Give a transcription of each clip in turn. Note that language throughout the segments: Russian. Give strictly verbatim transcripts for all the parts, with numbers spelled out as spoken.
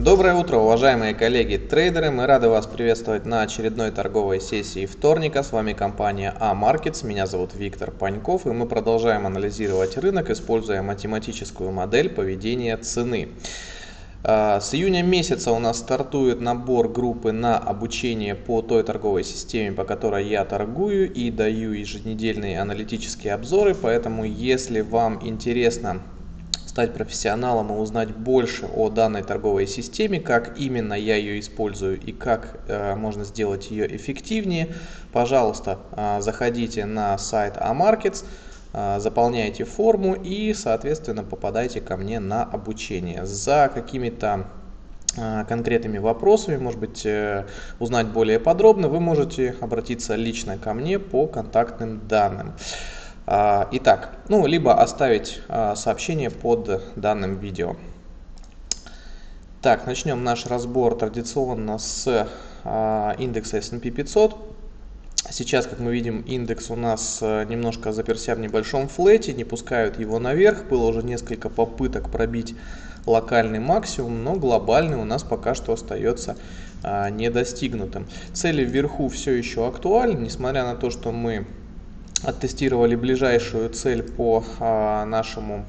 Доброе утро, уважаемые коллеги трейдеры! Мы рады вас приветствовать на очередной торговой сессии вторника. С вами компания AMarkets, меня зовут Виктор Паньков, и мы продолжаем анализировать рынок, используя математическую модель поведения цены. С июня месяца у нас стартует набор группы на обучение по той торговой системе, по которой я торгую и даю еженедельные аналитические обзоры, поэтому если вам интересно стать профессионалом и узнать больше о данной торговой системе, как именно я ее использую и как э, можно сделать ее эффективнее, пожалуйста, э, заходите на сайт AMarkets, э, заполняйте форму и, соответственно, попадайте ко мне на обучение. За какими-то э, конкретными вопросами, может быть, э, узнать более подробно, вы можете обратиться лично ко мне по контактным данным. Итак, ну, либо оставить сообщение под данным видео. Так, начнем наш разбор традиционно с индекса эс энд пи пятьсот. Сейчас, как мы видим, индекс у нас немножко заперся в небольшом флете, не пускают его наверх. Было уже несколько попыток пробить локальный максимум, но глобальный у нас пока что остается недостигнутым. Цели вверху все еще актуальны, несмотря на то, что мы оттестировали ближайшую цель по а, нашему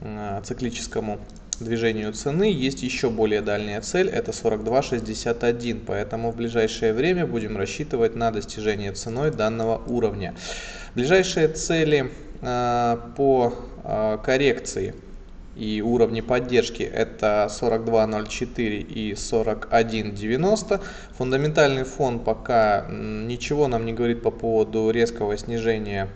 а, циклическому движению цены. Есть еще более дальняя цель, это сорок два шестьдесят один, поэтому в ближайшее время будем рассчитывать на достижение ценой данного уровня. Ближайшие цели а, по а, коррекции и уровни поддержки это сорок два ноль четыре и сорок один девяносто. Фундаментальный фон пока ничего нам не говорит по поводу резкого снижения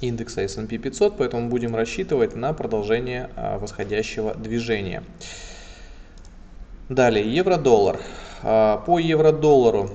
индекса эс энд пи пятьсот, поэтому будем рассчитывать на продолжение восходящего движения. Далее, евро-доллар. По евро-доллару,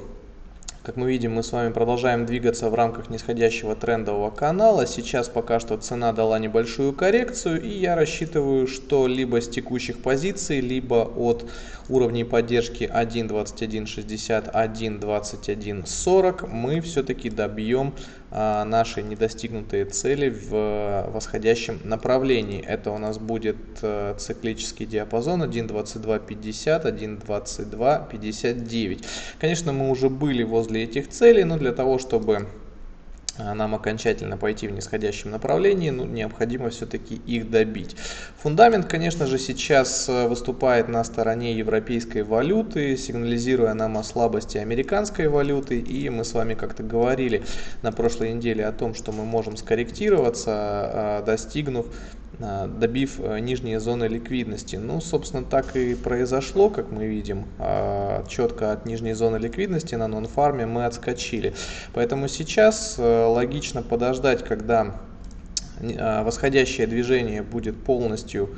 как мы видим, мы с вами продолжаем двигаться в рамках нисходящего трендового канала. Сейчас пока что цена дала небольшую коррекцию, и я рассчитываю, что либо с текущих позиций, либо от уровней поддержки один двадцать один шестьдесят, один двадцать один сорок мы все-таки добьем а, наши недостигнутые цели в восходящем направлении. Это у нас будет а, циклический диапазон один двадцать два пятьдесят, один двадцать два пятьдесят девять. Конечно, мы уже были возле этих целей, но для того, чтобы нам окончательно пойти в нисходящем направлении, ну, необходимо все-таки их добить. Фундамент, конечно же, сейчас выступает на стороне европейской валюты, сигнализируя нам о слабости американской валюты. И мы с вами как-то говорили на прошлой неделе о том, что мы можем скорректироваться, достигнув, добив нижние зоны ликвидности. Ну, собственно, так и произошло, как мы видим. Четко от нижней зоны ликвидности на нон-фарме мы отскочили. Поэтому сейчас логично подождать, когда восходящее движение будет полностью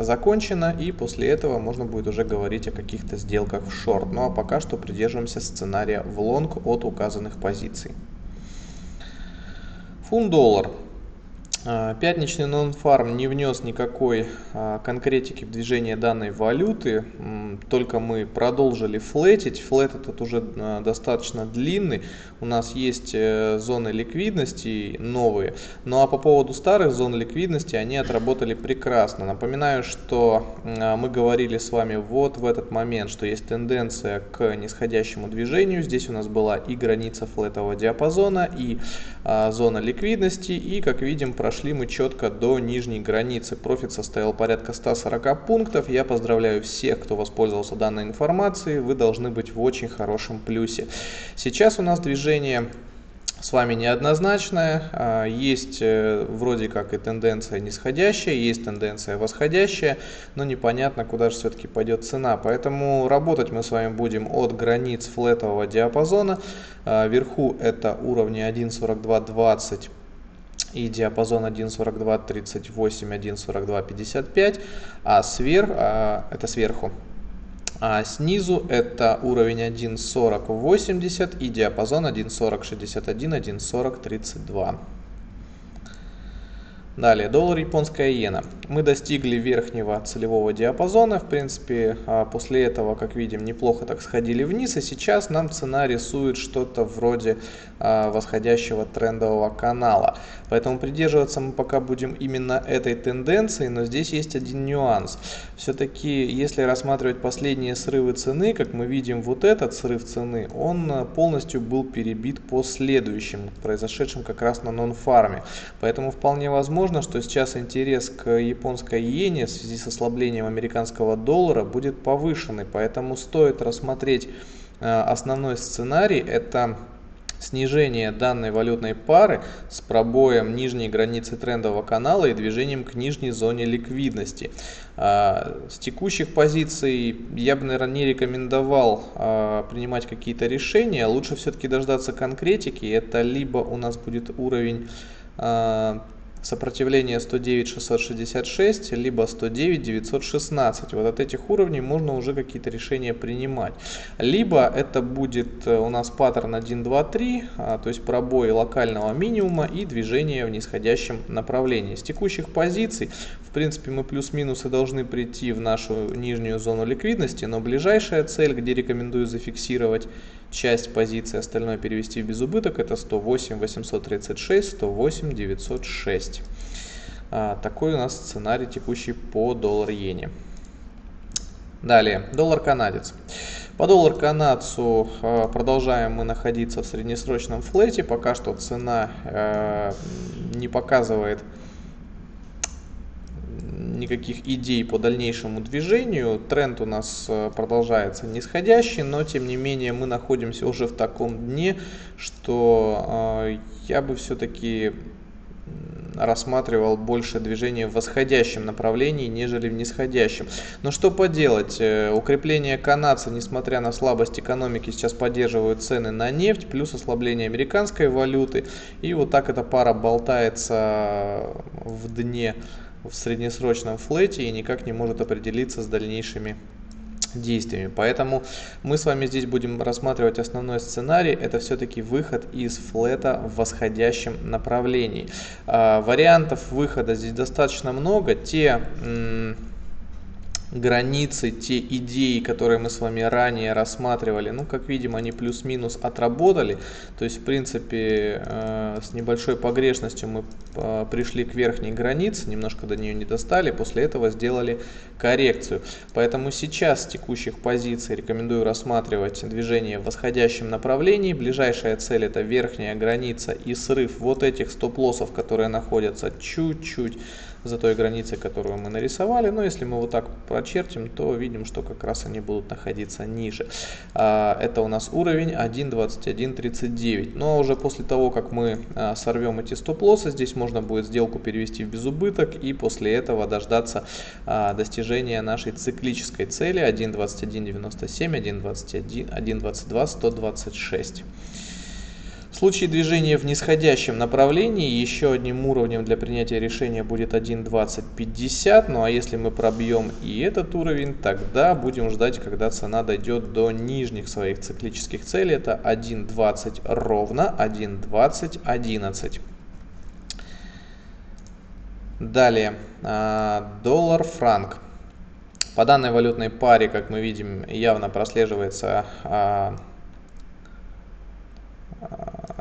закончено, и после этого можно будет уже говорить о каких-то сделках в шорт. Ну а пока что придерживаемся сценария в лонг от указанных позиций. Фунт-доллар. Пятничный нон-фарм не внес никакой конкретики в движение данной валюты, только мы продолжили флетить. Флет этот уже достаточно длинный, у нас есть зоны ликвидности новые, ну а по поводу старых зон ликвидности они отработали прекрасно. Напоминаю, что мы говорили с вами вот в этот момент, что есть тенденция к нисходящему движению, здесь у нас была и граница флетового диапазона, и зона ликвидности, и, как видим, прошли Прошли мы четко до нижней границы. Профит составил порядка ста сорока пунктов. Я поздравляю всех, кто воспользовался данной информацией. Вы должны быть в очень хорошем плюсе. Сейчас у нас движение с вами неоднозначное. Есть вроде как и тенденция нисходящая, есть тенденция восходящая, но непонятно, куда же все-таки пойдет цена. Поэтому работать мы с вами будем от границ флетового диапазона. Вверху это уровни один сорок два двадцать. И диапазон один сорок два тридцать восемь, один сорок два пятьдесят пять, а сверх, а, это сверху, а снизу это уровень один сорок восемьдесят и диапазон один сорок шестьдесят один, один сорок тридцать два. Далее, доллар, японская иена. Мы достигли верхнего целевого диапазона. В принципе, после этого, как видим, неплохо так сходили вниз. И сейчас нам цена рисует что-то вроде восходящего трендового канала. Поэтому придерживаться мы пока будем именно этой тенденции. Но здесь есть один нюанс. Все-таки, если рассматривать последние срывы цены, как мы видим, вот этот срыв цены, он полностью был перебит по следующим, произошедшим как раз на нон-фарме. Поэтому вполне возможно, что сейчас интерес к японской иене в связи с ослаблением американского доллара будет повышенный, поэтому стоит рассмотреть основной сценарий, это снижение данной валютной пары с пробоем нижней границы трендового канала и движением к нижней зоне ликвидности. С текущих позиций я бы, наверное, не рекомендовал принимать какие-то решения, лучше все-таки дождаться конкретики, это либо у нас будет уровень сопротивление сто девять шестьсот шестьдесят шесть, либо сто девять девятьсот шестнадцать. Вот от этих уровней можно уже какие-то решения принимать. Либо это будет у нас паттерн один два три, то есть пробой локального минимума и движение в нисходящем направлении. С текущих позиций, в принципе, мы плюс-минус и должны прийти в нашу нижнюю зону ликвидности, но ближайшая цель, где рекомендую зафиксировать часть позиции, остальное перевести в безубыток, это сто восемь восемьсот тридцать шесть, сто восемь девятьсот шесть. Такой у нас сценарий текущий по доллар-иене. Далее, доллар-канадец. По доллар-канадцу продолжаем мы находиться в среднесрочном флете. Пока что цена не показывает никаких идей по дальнейшему движению. Тренд у нас продолжается нисходящий, но тем не менее мы находимся уже в таком дне, что я бы все-таки рассматривал больше движение в восходящем направлении, нежели в нисходящем. Но что поделать, укрепление канадца, несмотря на слабость экономики, сейчас поддерживают цены на нефть, плюс ослабление американской валюты. И вот так эта пара болтается в дне в среднесрочном флете и никак не может определиться с дальнейшими действиями. Поэтому мы с вами здесь будем рассматривать основной сценарий, это все-таки выход из флета в восходящем направлении. А, вариантов выхода здесь достаточно много, те границы, те идеи, которые мы с вами ранее рассматривали, ну, как видим, они плюс-минус отработали, то есть, в принципе, э, с небольшой погрешностью мы э, пришли к верхней границе, немножко до нее не достали, после этого сделали коррекцию, поэтому сейчас с текущих позиций рекомендую рассматривать движение в восходящем направлении, ближайшая цель это верхняя граница и срыв вот этих стоп-лоссов, которые находятся чуть-чуть за той границей, которую мы нарисовали, но если мы вот так прочертим, то видим, что как раз они будут находиться ниже. Это у нас уровень один двадцать один тридцать девять. Но уже после того, как мы сорвем эти стоп-лоссы, здесь можно будет сделку перевести в безубыток и после этого дождаться достижения нашей циклической цели один двадцать один девяносто семь, один двадцать один, один двадцать два, сто двадцать шесть. В случае движения в нисходящем направлении еще одним уровнем для принятия решения будет один двадцать пятьдесят. Ну а если мы пробьем и этот уровень, тогда будем ждать, когда цена дойдет до нижних своих циклических целей. Это один двадцать ровно, один двадцать одиннадцать. Далее, доллар-франк. По данной валютной паре, как мы видим, явно прослеживается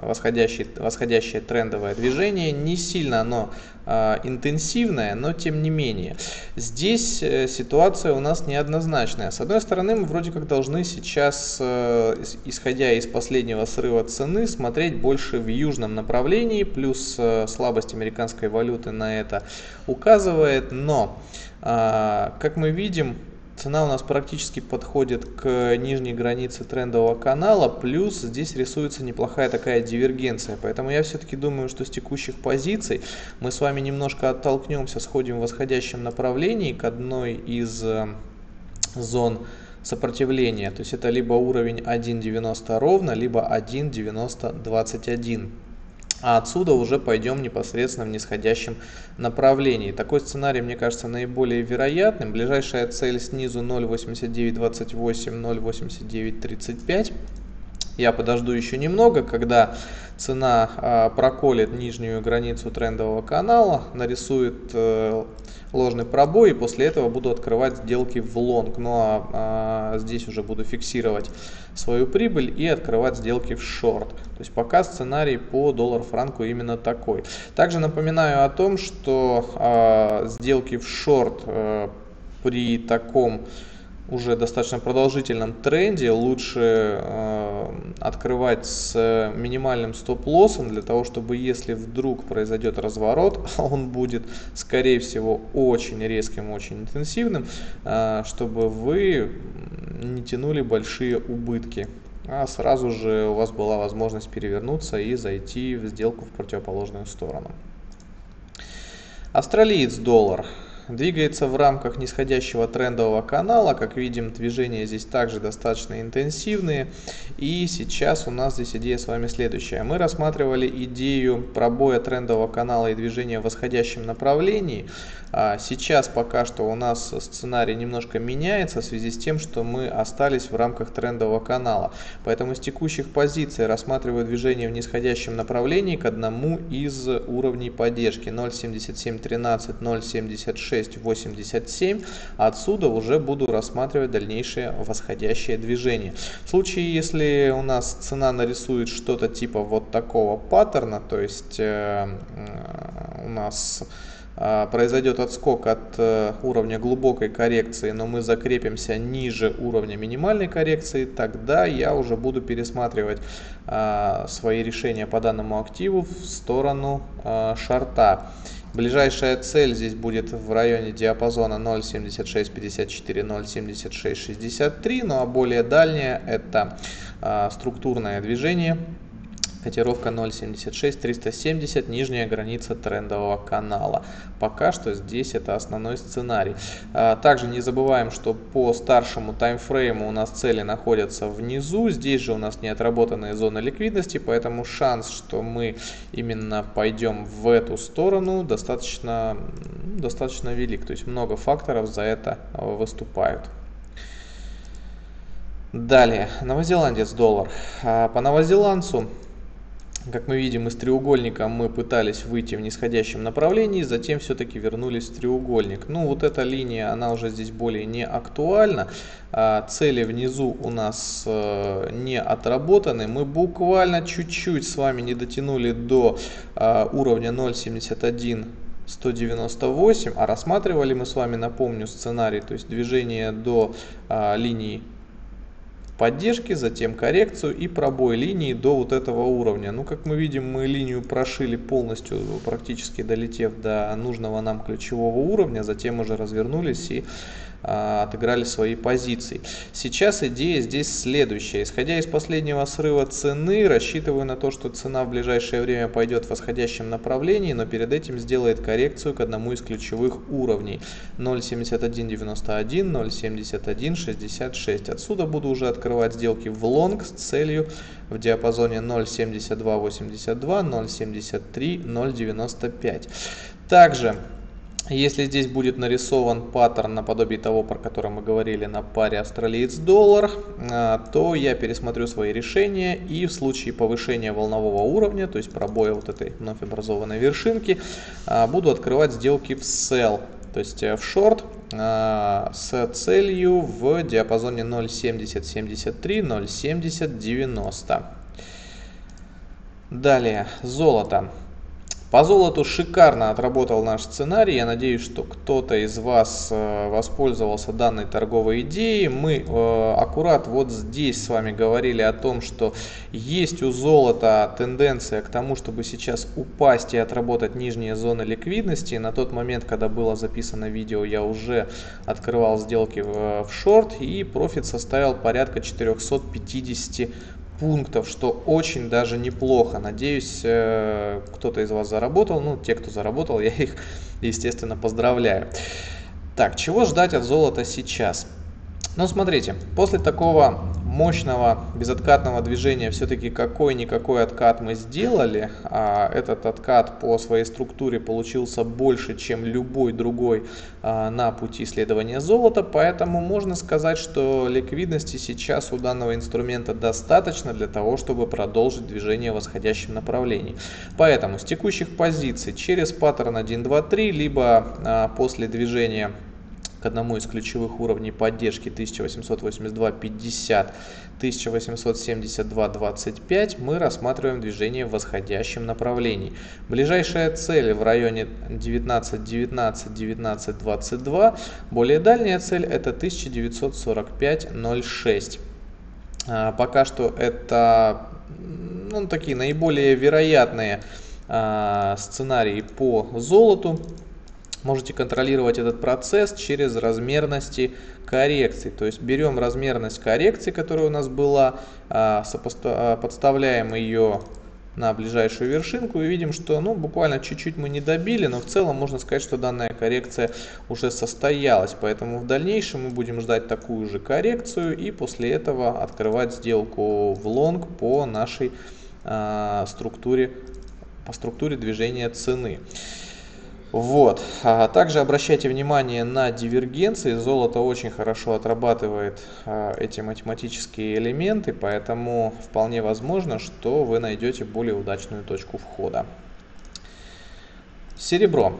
Восходящее, восходящее трендовое движение, не сильно оно э, интенсивное, но тем не менее. Здесь э, ситуация у нас неоднозначная. С одной стороны, мы вроде как должны сейчас, э, исходя из последнего срыва цены, смотреть больше в южном направлении, плюс э, слабость американской валюты на это указывает, но, э, как мы видим, цена у нас практически подходит к нижней границе трендового канала, плюс здесь рисуется неплохая такая дивергенция. Поэтому я все-таки думаю, что с текущих позиций мы с вами немножко оттолкнемся, сходим в восходящем направлении к одной из зон сопротивления. То есть это либо уровень один девяносто ровно, либо один девяносто двадцать один. А отсюда уже пойдем непосредственно в нисходящем направлении. Такой сценарий, мне кажется, наиболее вероятным. Ближайшая цель снизу ноль восемьдесят девять двадцать восемь, ноль восемьдесят девять тридцать пять. Я подожду еще немного, когда цена а, проколет нижнюю границу трендового канала, нарисует а, ложный пробой, и после этого буду открывать сделки в лонг. Ну а, а здесь уже буду фиксировать свою прибыль и открывать сделки в шорт. То есть пока сценарий по доллар-франку именно такой. Также напоминаю о том, что а, сделки в шорт а, при таком уже достаточно продолжительном тренде лучше э, открывать с минимальным стоп-лоссом, для того чтобы, если вдруг произойдет разворот, он будет скорее всего очень резким, очень интенсивным, э, чтобы вы не тянули большие убытки, а сразу же у вас была возможность перевернуться и зайти в сделку в противоположную сторону. Австралиец доллар двигается в рамках нисходящего трендового канала. Как видим, движения здесь также достаточно интенсивные. И сейчас у нас здесь идея с вами следующая. Мы рассматривали идею пробоя трендового канала и движения в восходящем направлении. Сейчас пока что у нас сценарий немножко меняется в связи с тем, что мы остались в рамках трендового канала. Поэтому с текущих позиций рассматриваю движение в нисходящем направлении к одному из уровней поддержки ноль семьдесят семь тринадцать, ноль семьдесят шесть восемьдесят семь. Отсюда уже буду рассматривать дальнейшее восходящее движение. В случае, если у нас цена нарисует что-то типа вот такого паттерна, то есть э, э, у нас э, произойдет отскок от э, уровня глубокой коррекции, но мы закрепимся ниже уровня минимальной коррекции, тогда я уже буду пересматривать э, свои решения по данному активу в сторону э, шорта. Ближайшая цель здесь будет в районе диапазона ноль семьдесят шесть пятьдесят четыре, ноль семьдесят шесть шестьдесят три, ну а более дальняя — это а, структурное движение, котировка ноль семьдесят шесть триста семьдесят, нижняя граница трендового канала. Пока что здесь это основной сценарий. А, также не забываем, что по старшему таймфрейму у нас цели находятся внизу. Здесь же у нас не отработанные зоны ликвидности, поэтому шанс, что мы именно пойдем в эту сторону, достаточно, достаточно велик. То есть много факторов за это выступают. Далее, новозеландец доллар. А по новозеландцу, как мы видим, из треугольника мы пытались выйти в нисходящем направлении, затем все-таки вернулись в треугольник. Ну, вот эта линия, она уже здесь более не актуальна. Цели внизу у нас не отработаны. Мы буквально чуть-чуть с вами не дотянули до уровня ноль семьдесят один сто девяносто восемь, а рассматривали мы с вами, напомню, сценарий, то есть движение до линии поддержки, затем коррекцию и пробой линии до вот этого уровня. Ну, как мы видим, мы линию прошили полностью, практически долетев до нужного нам ключевого уровня, затем уже развернулись и а, отыграли свои позиции. Сейчас идея здесь следующая. Исходя из последнего срыва цены, рассчитываю на то, что цена в ближайшее время пойдет в восходящем направлении, но перед этим сделает коррекцию к одному из ключевых уровней ноль семьдесят один девяносто один, ноль семьдесят один шестьдесят шесть. Отсюда буду уже открывать открывать сделки в лонг с целью в диапазоне ноль семьдесят два восемьдесят два, ноль семьдесят три, ноль девяносто пять. Также, если здесь будет нарисован паттерн наподобие того, про который мы говорили на паре австралиец-доллар, то я пересмотрю свои решения и в случае повышения волнового уровня, то есть пробоя вот этой вновь образованной вершинки, буду открывать сделки в sell, то есть в шорт, с целью в диапазоне ноль семьдесят семьдесят три, ноль семьдесят девяносто. Далее, золото. По золоту шикарно отработал наш сценарий. Я надеюсь, что кто-то из вас воспользовался данной торговой идеей. Мы аккурат вот здесь с вами говорили о том, что есть у золота тенденция к тому, чтобы сейчас упасть и отработать нижние зоны ликвидности. На тот момент, когда было записано видео, я уже открывал сделки в шорт, и профит составил порядка четырёхсот пятидесяти пунктов, что очень даже неплохо. Надеюсь, кто-то из вас заработал. Ну, те, кто заработал, я их, естественно, поздравляю. Так, чего ждать от золота сейчас? Но смотрите, после такого мощного безоткатного движения все-таки какой-никакой откат мы сделали. Этот откат по своей структуре получился больше, чем любой другой на пути следования золота. Поэтому можно сказать, что ликвидности сейчас у данного инструмента достаточно для того, чтобы продолжить движение в восходящем направлении. Поэтому с текущих позиций через паттерн один, два, три, либо после движения к одному из ключевых уровней поддержки тысяча восемьсот восемьдесят два пятьдесят, тысяча восемьсот семьдесят два двадцать пять, мы рассматриваем движение в восходящем направлении. Ближайшая цель в районе девятнадцать девятнадцать, девятнадцать двадцать два, более дальняя цель это тысяча девятьсот сорок пять ноль шесть. Пока что это, ну, такие наиболее вероятные сценарии по золоту. Можете контролировать этот процесс через размерности коррекций. То есть берем размерность коррекции, которая у нас была, подставляем ее на ближайшую вершинку и видим, что, ну, буквально чуть-чуть мы не добили, но в целом можно сказать, что данная коррекция уже состоялась. Поэтому в дальнейшем мы будем ждать такую же коррекцию и после этого открывать сделку в лонг по нашей а, структуре, по структуре движения цены. Вот. А также обращайте внимание на дивергенции. Золото очень хорошо отрабатывает а, эти математические элементы, поэтому вполне возможно, что вы найдете более удачную точку входа. Серебро.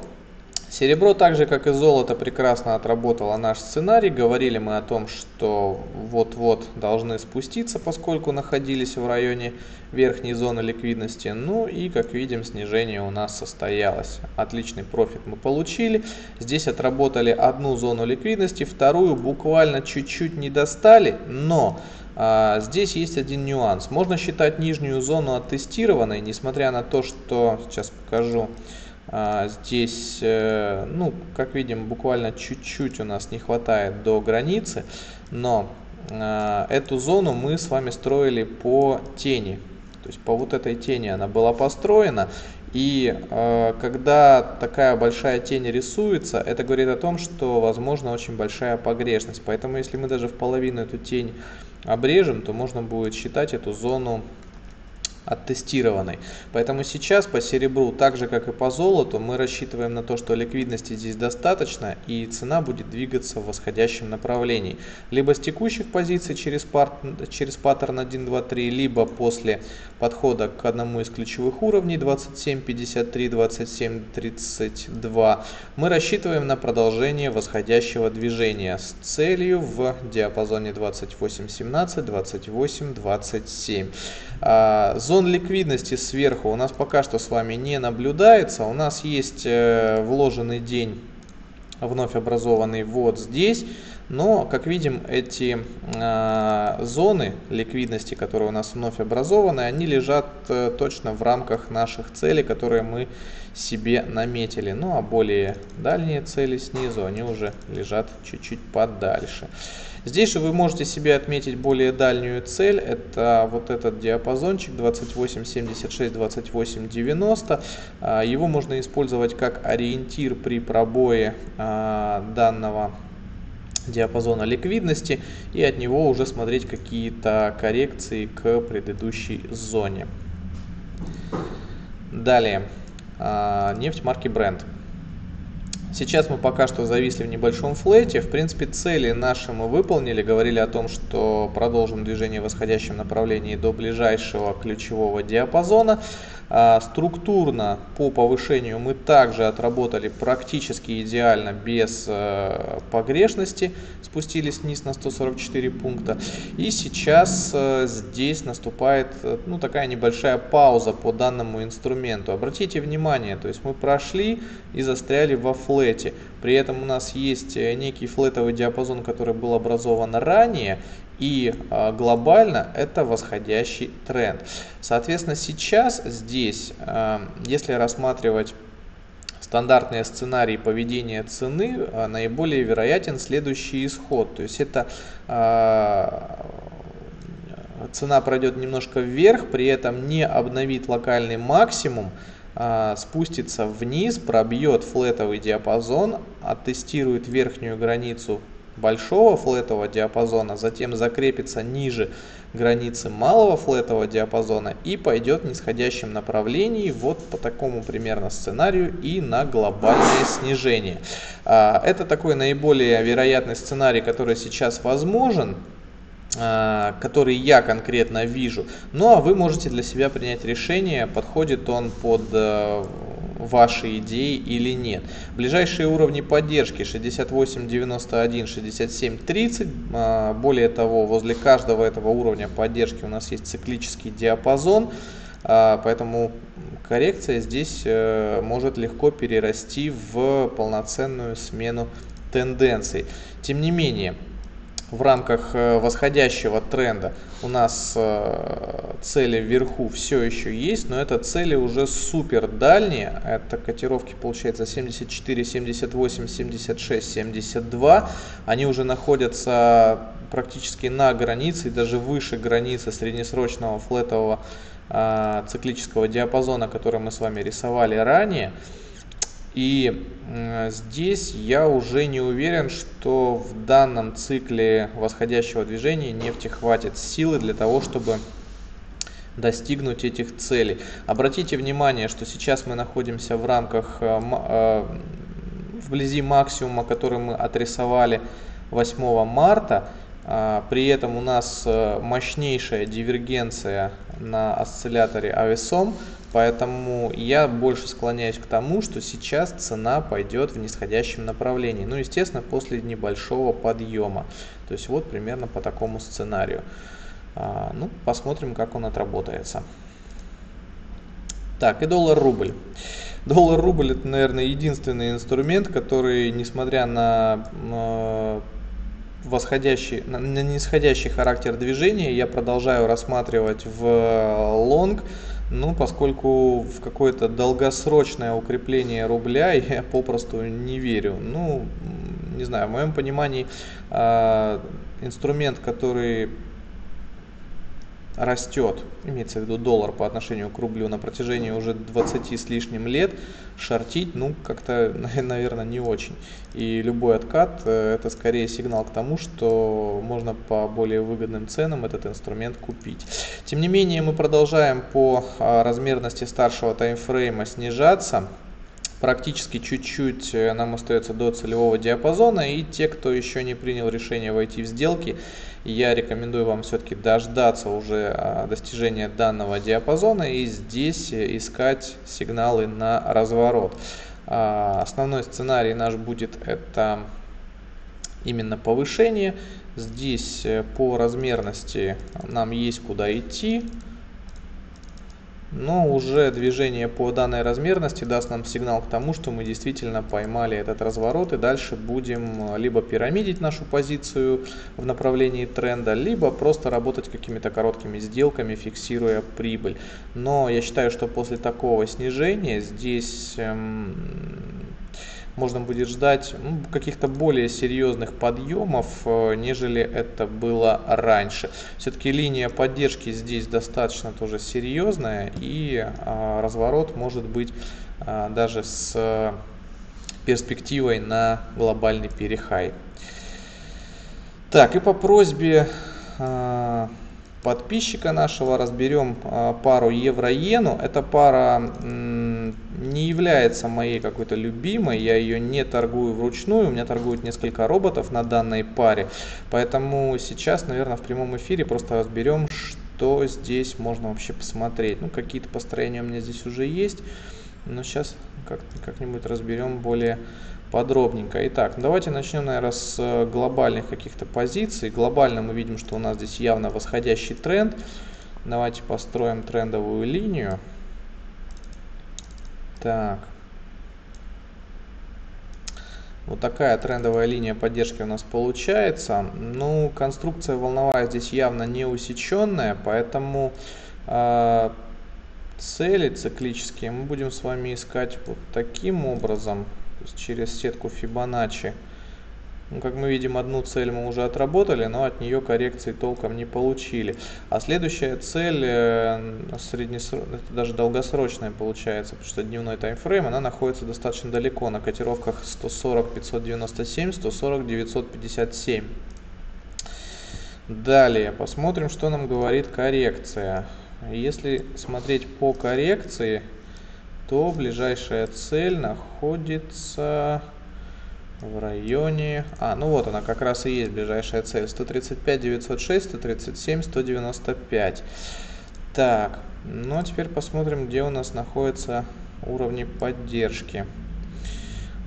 Серебро, так же как и золото, прекрасно отработало наш сценарий. Говорили мы о том, что вот-вот должны спуститься, поскольку находились в районе верхней зоны ликвидности. Ну и, как видим, снижение у нас состоялось. Отличный профит мы получили. Здесь отработали одну зону ликвидности, вторую буквально чуть-чуть не достали, но... Здесь есть один нюанс. Можно считать нижнюю зону оттестированной, несмотря на то, что, сейчас покажу, здесь, ну, как видим, буквально чуть-чуть у нас не хватает до границы, но эту зону мы с вами строили по тени. То есть по вот этой тени она была построена. И э, когда такая большая тень рисуется, это говорит о том, что возможно очень большая погрешность. Поэтому если мы даже в половину эту тень обрежем, то можно будет считать эту зону оттестированной. Поэтому сейчас по серебру, так же как и по золоту, мы рассчитываем на то, что ликвидности здесь достаточно и цена будет двигаться в восходящем направлении. Либо с текущих позиций через, пар... через паттерн один, два, три, либо после подхода к одному из ключевых уровней двадцать семь пятьдесят три, двадцать семь тридцать два мы рассчитываем на продолжение восходящего движения с целью в диапазоне двадцать восемь семнадцать, двадцать восемь двадцать семь. Зон ликвидности сверху у нас пока что с вами не наблюдается. У нас есть вложенный день, вновь образованный вот здесь. Но, как видим, эти э, зоны ликвидности, которые у нас вновь образованы, они лежат э, точно в рамках наших целей, которые мы себе наметили. Ну, а более дальние цели снизу, они уже лежат чуть-чуть подальше. Здесь же вы можете себе отметить более дальнюю цель. Это вот этот диапазончик двадцать восемь семьдесят шесть, двадцать восемь девяносто. Э, его можно использовать как ориентир при пробое э, данного диапазона ликвидности и от него уже смотреть какие-то коррекции к предыдущей зоне. Далее, нефть марки Brent. Сейчас мы пока что зависли в небольшом флете. В принципе, цели наши мы выполнили. Говорили о том, что продолжим движение в восходящем направлении до ближайшего ключевого диапазона. Структурно по повышению мы также отработали практически идеально, без погрешности. Спустились вниз на сто сорок четыре пункта. И сейчас здесь наступает, ну, такая небольшая пауза по данному инструменту. Обратите внимание, то есть мы прошли и застряли во флете. При этом у нас есть некий флетовый диапазон, который был образован ранее, и э, глобально это восходящий тренд. Соответственно, сейчас здесь, э, если рассматривать стандартные сценарии поведения цены, э, наиболее вероятен следующий исход. То есть это... Э, цена пройдет немножко вверх, при этом не обновит локальный максимум, спустится вниз, пробьет флетовый диапазон, оттестирует верхнюю границу большого флетового диапазона, затем закрепится ниже границы малого флетового диапазона и пойдет в нисходящем направлении вот по такому примерно сценарию и на глобальное снижение. Это такой наиболее вероятный сценарий, который сейчас возможен, который я конкретно вижу. Ну а вы можете для себя принять решение, подходит он под ваши идеи или нет. Ближайшие уровни поддержки шестьдесят восемь девяносто один, шестьдесят семь тридцать. Более того, возле каждого этого уровня поддержки у нас есть циклический диапазон, поэтому коррекция здесь может легко перерасти в полноценную смену тенденций. Тем не менее, в рамках восходящего тренда у нас цели вверху все еще есть, но это цели уже супер дальние. Это котировки, получается, семьдесят четыре, семьдесят восемь, семьдесят шесть, семьдесят два. Они уже находятся практически на границе и даже выше границы среднесрочного флетового циклического диапазона, который мы с вами рисовали ранее. И здесь я уже не уверен, что в данном цикле восходящего движения нефти хватит силы для того, чтобы достигнуть этих целей. Обратите внимание, что сейчас мы находимся в рамках, вблизи максимума, который мы отрисовали восьмого марта. При этом у нас мощнейшая дивергенция на осцилляторе авесом, поэтому я больше склоняюсь к тому, что сейчас цена пойдет в нисходящем направлении. Ну, естественно, после небольшого подъема. То есть вот примерно по такому сценарию. Ну, посмотрим, как он отработается. Так, и доллар-рубль. Доллар-рубль – это, наверное, единственный инструмент, который, несмотря на восходящий, на нисходящий характер движения, я продолжаю рассматривать в лонг, ну, поскольку в какое-то долгосрочное укрепление рубля я попросту не верю. Ну, не знаю, в моем понимании э, инструмент, который растет, имеется в виду доллар по отношению к рублю, на протяжении уже двадцати с лишним лет, шортить, ну, как-то, наверное, не очень. И любой откат – это скорее сигнал к тому, что можно по более выгодным ценам этот инструмент купить. Тем не менее, мы продолжаем по размерности старшего таймфрейма снижаться. Практически чуть-чуть нам остается до целевого диапазона, и те, кто еще не принял решение войти в сделки, я рекомендую вам все-таки дождаться уже достижения данного диапазона и здесь искать сигналы на разворот. Основной сценарий наш будет это именно повышение. Здесь по размерности нам есть куда идти. Но уже движение по данной размерности даст нам сигнал к тому, что мы действительно поймали этот разворот и дальше будем либо пирамидить нашу позицию в направлении тренда, либо просто работать какими-то короткими сделками, фиксируя прибыль. Но я считаю, что после такого снижения здесь эм, можно будет ждать ну, каких-то более серьезных подъемов, э, нежели это было раньше. Все-таки линия поддержки здесь достаточно тоже серьезная, и э, разворот может быть э, даже с э, перспективой на глобальный перехай. Так, и по просьбе э, подписчика нашего разберем э, пару евро-иену. Эта пара э, не является моей какой-то любимой, я ее не торгую вручную, у меня торгуют несколько роботов на данной паре, поэтому сейчас, наверное, в прямом эфире просто разберем, что здесь можно вообще посмотреть. Ну, какие-то построения у меня здесь уже есть, но сейчас как-нибудь разберем более подробненько. Итак, давайте начнем, наверное, с глобальных каких-то позиций. Глобально мы видим, что у нас здесь явно восходящий тренд. Давайте построим трендовую линию. Так, вот такая трендовая линия поддержки у нас получается. Ну, конструкция волновая здесь явно не усеченная, поэтому э, цели циклические мы будем с вами искать вот таким образом, через сетку Фибоначчи. Ну, как мы видим, одну цель мы уже отработали, но от нее коррекции толком не получили. А следующая цель, среднеср... это даже долгосрочная получается, потому что дневной таймфрейм, она находится достаточно далеко, на котировках сто сорок пятьсот девяносто семь, сто сорок девятьсот пятьдесят семь. Далее посмотрим, что нам говорит коррекция. Если смотреть по коррекции, то ближайшая цель находится в районе... А, ну вот она как раз и есть ближайшая цель. сто тридцать пять девятьсот шесть, сто тридцать семь, сто девяносто пять. Так, ну а теперь посмотрим, где у нас находятся уровни поддержки.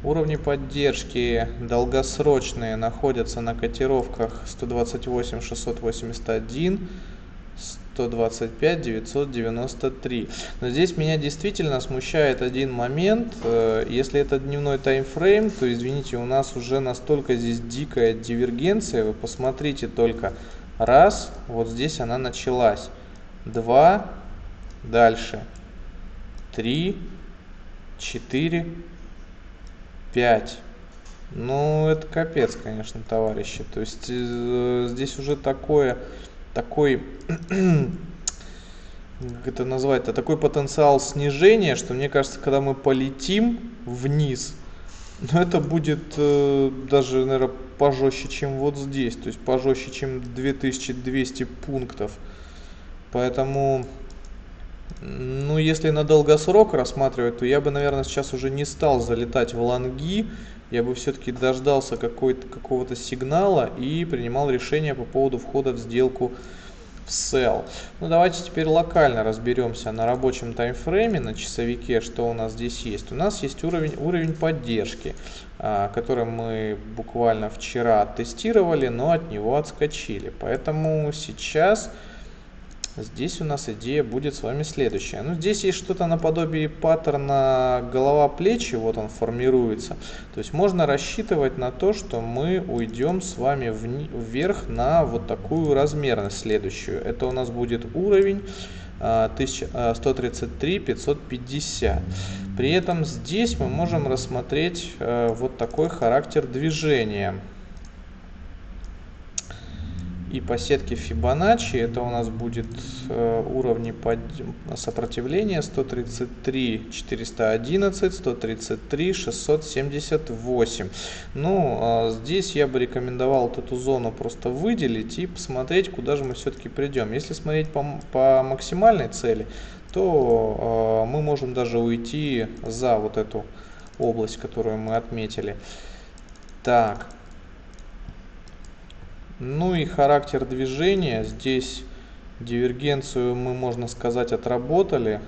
Уровни поддержки долгосрочные находятся на котировках сто двадцать восемь шестьсот восемьдесят один, сто двадцать пять девятьсот девяносто три. Но здесь меня действительно смущает один момент. Если это дневной таймфрейм, то, извините, у нас уже настолько здесь дикая дивергенция. Вы посмотрите только. Раз, вот здесь она началась. Два, дальше. Три, четыре, пять. Ну, это капец, конечно, товарищи. То есть э, здесь уже такое... такой, как это назвать-то, такой потенциал снижения, что мне кажется, когда мы полетим вниз, ну, это будет э, даже, наверное, пожестче, чем вот здесь, то есть пожестче, чем две тысячи двести пунктов. Поэтому, ну, если на долгосрок рассматривать, то я бы, наверное, сейчас уже не стал залетать в лонги. Я бы все-таки дождался какого-то сигнала и принимал решение по поводу входа в сделку в sell. Ну, давайте теперь локально разберемся на рабочем таймфрейме, на часовике, что у нас здесь есть. У нас есть уровень, уровень поддержки, который мы буквально вчера тестировали, но от него отскочили. Поэтому сейчас... Здесь у нас идея будет с вами следующая. Ну, здесь есть что-то наподобие паттерна голова-плечи, вот он формируется. То есть можно рассчитывать на то, что мы уйдем с вами вверх на вот такую размерность следующую. Это у нас будет уровень сто тридцать три пятьсот пятьдесят. При этом здесь мы можем рассмотреть вот такой характер движения. И по сетке Фибоначчи это у нас будет э, уровни под... сопротивления сто тридцать три четыреста одиннадцать, сто тридцать три шестьсот семьдесят восемь. Ну, э, здесь я бы рекомендовал вот эту зону просто выделить и посмотреть, куда же мы все-таки придем. Если смотреть по, по максимальной цели, то э, мы можем даже уйти за вот эту область, которую мы отметили. Так. Ну и характер движения. Здесь дивергенцию мы, можно сказать, отработали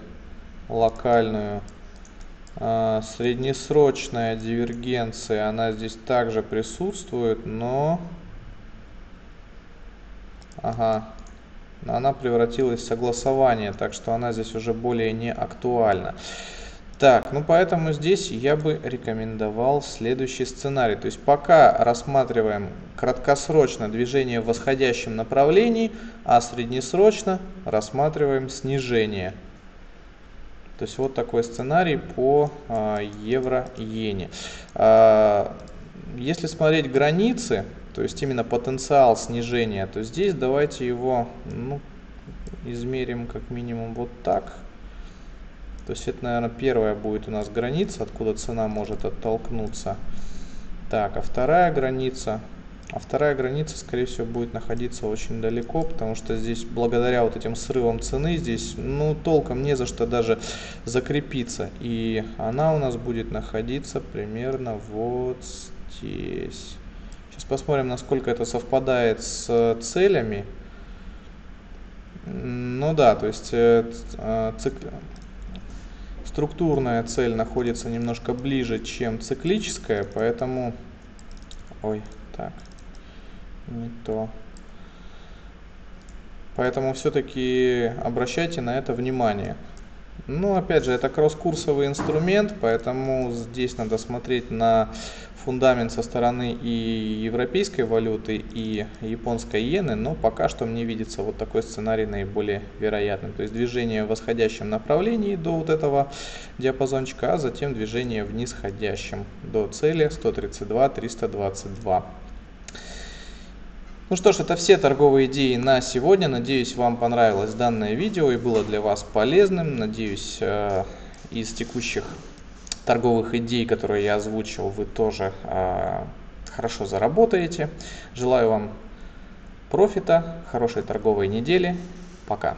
локальную. Среднесрочная дивергенция, она здесь также присутствует, но... Ага, она превратилась в согласование, так что она здесь уже более не актуальна. Так, ну поэтому здесь я бы рекомендовал следующий сценарий. То есть пока рассматриваем краткосрочно движение в восходящем направлении, а среднесрочно рассматриваем снижение. То есть вот такой сценарий по э, евро-иене. Э, если смотреть границы, то есть именно потенциал снижения, то здесь давайте его, ну, измерим как минимум вот так. То есть это, наверное, первая будет у нас граница, откуда цена может оттолкнуться. Так, а вторая граница, а вторая граница, скорее всего, будет находиться очень далеко, потому что здесь, благодаря вот этим срывам цены, здесь, ну, толком не за что даже закрепиться. И она у нас будет находиться примерно вот здесь. Сейчас посмотрим, насколько это совпадает с целями. Ну да, то есть цикл... Структурная цель находится немножко ближе, чем циклическая, поэтому... Ой, так, не то. Поэтому все-таки обращайте на это внимание. Ну, опять же, это кросс-курсовый инструмент, поэтому здесь надо смотреть на фундамент со стороны и европейской валюты, и японской иены, но пока что мне видится вот такой сценарий наиболее вероятным. То есть движение в восходящем направлении до вот этого диапазончика, а затем движение в нисходящем до цели сто тридцать два триста двадцать два. Ну что ж, это все торговые идеи на сегодня. Надеюсь, вам понравилось данное видео и было для вас полезным. Надеюсь, из текущих торговых идей, которые я озвучил, вы тоже хорошо заработаете. Желаю вам профита, хорошей торговой недели. Пока.